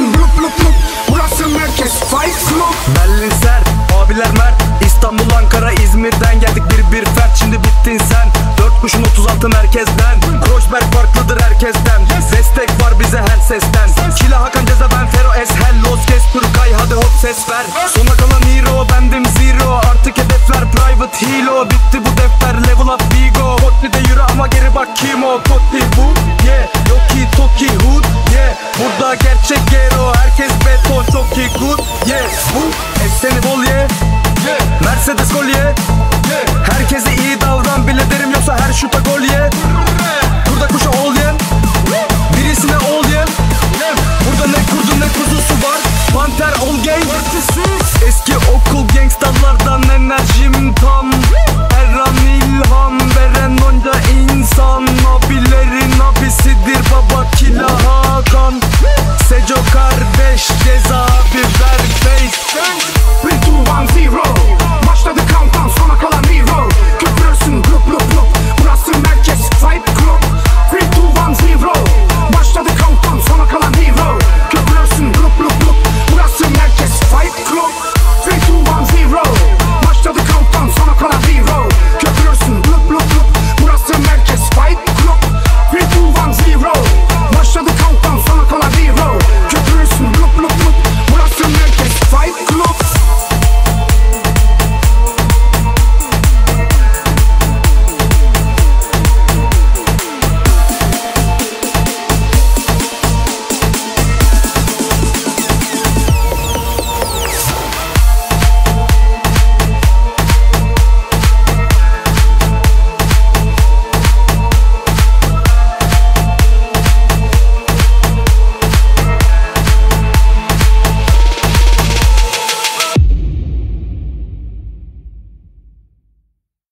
Kes, lup lup lup. Burası merkez, faiz lup. Merlin sert, abiler mert. İstanbul, Ankara, İzmir'den geldik bir fert. Şimdi bittin sen. 4 kuşun 36 merkezden. Kroşberg farklıdır herkesten. Destek var bize her sesten. Killa, Hakan, Ceza, Ben Fero, Ezhel, Los, Kes, Pırıkay, hadi hop ses ver. Sona kalan hero, bendim zero. Artık hedefler private hero. Bitti bu defter, level up bigo. Hotli de yürü ama geri bak kim o. Kotli bu, yeah. Yoki, toki, hood, yeah. Burada gerçek gero. Herkes beton, çok iyi good, yes. Bu, seni bol ye, yeah. Mercedes kolye, yeah. Herkese iyi davran bile derim, yoksa her şuta gol ye, yeah. Burada kuşa ol yem, yeah. Birisine ol yem, yeah. Burada ne kurdu ne kuzusu var, Panther ol gay.